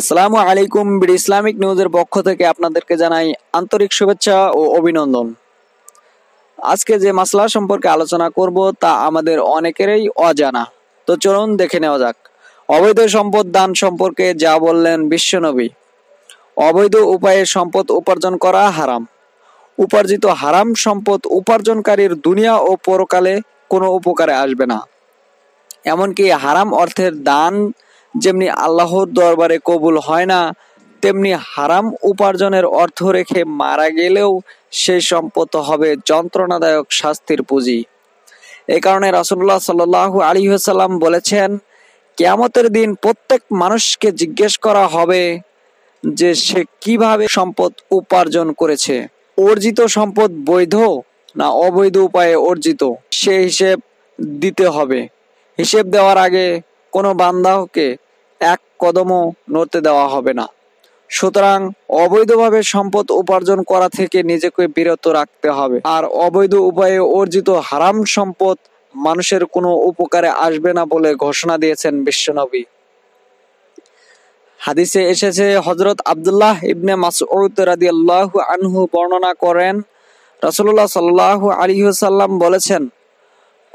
আসসালামু আলাইকুম। BD Islamic নিউজের পক্ষ থেকে আপনাদেরকে জানাই আন্তরিক শুভেচ্ছা ও অভিনন্দন। আজকে যে মাসলা সম্পর্কে আলোচনা করব তা আমাদের অনেকেরই অজানা, তো চলুন দেখে নেওয়া যাক। অবৈধ সম্পদ দান সম্পর্কে যা বললেন বিশ্বনবী। অবৈধ উপায়ে সম্পদ উপার্জন করা হারাম। উপার্জিত হারাম সম্পদ উপার্জনকারীর দুনিয়া ও পরকালে কোনো উপকারে আসবে না। এমনকি হারাম অর্থের দান যেমনি আল্লাহর দরবারে কবুল হয় না, তেমনি হারাম উপার্জনের অর্থ রেখে মারা গেলেও সেই সম্পদ হবে যন্ত্রণাদায়ক শাস্তির পুঁজি। এ কারণে রাসুলুল্লাহ সাল্লাল্লাহু আলাইহি ওয়া সাল্লাম বলেছেন, কিয়ামতের দিন প্রত্যেক মানুষকে জিজ্ঞেস করা হবে যে সে কিভাবে সম্পদ উপার্জন করেছে, অর্জিত সম্পদ বৈধ না অবৈধ উপায়ে অর্জিত, সে হিসেব দিতে হবে। হিসেব দেওয়ার আগে কোনো বান্দাকে এক কদমও নড়তে দেওয়া হবে না। সুতরাং অবৈধভাবে সম্পদ উপার্জন করা থেকে নিজেকে বিরত রাখতে হবে। আর অবৈধ উপায়ে অর্জিত হারাম সম্পদ মানুষের কোনো উপকারে আসবে না বলে ঘোষণা দিয়েছেন বিশ্বনবী। হাদিসে এসেছে, হজরত আব্দুল্লাহ ইবনে মাসউদ রাদিয়াল্লাহু আনহু বর্ণনা করেন, রাসুলুল্লাহ সাল্লাল্লাহু আলাইহি ওয়া সাল্লাম বলেছেন,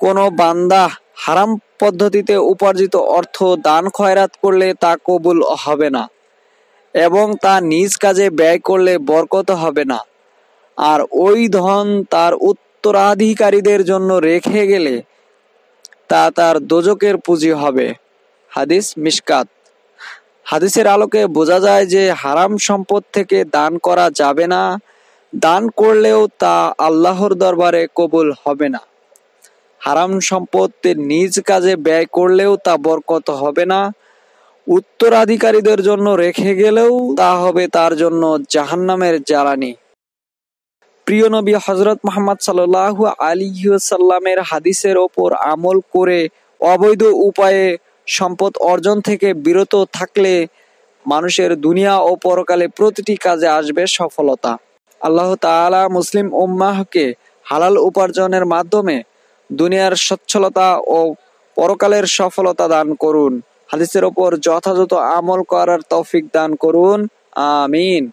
কোনো বান্দা হারাম পদ্ধতিতে উপার্জিত অর্থ দান খয়রাত করলে তা কবুল হবে না এবং তা নিজ কাজে ব্যয় করলে বরকত হবে না। আর ওই ধন তার উত্তরাধিকারীদের জন্য রেখে গেলে তা তার দোজখের পুঁজি হবে। হাদিস মিশকাত। হাদিসের আলোকে বোঝা যায় যে হারাম সম্পদ থেকে দান করা যাবে না, দান করলেও তা আল্লাহর দরবারে কবুল হবে না। হারাম সম্পদকে নিজ কাজে ব্যয় করলেও তা বরকত হবে না, উত্তরাধিকারীদের জন্য রেখে গেলেও তা হবে তার জন্য জাহান্নামের জ্বালানি। প্রিয় নবী হযরত মুহাম্মদ সাল্লাল্লাহু আলাইহি ওয়া সাল্লামের হাদিসের ওপর আমল করে অবৈধ উপায়ে সম্পদ অর্জন থেকে বিরত থাকলে মানুষের দুনিয়া ও পরকালে প্রতিটি কাজে আসবে সফলতা। আল্লাহ তাআলা মুসলিম উম্মাহকে হালাল উপার্জনের মাধ্যমে দুনিয়ার সচ্ছলতা ও পরকালের সফলতা দান করুন। হাদিসের ওপর যথাযথ আমল করার তৌফিক দান করুন। আমিন।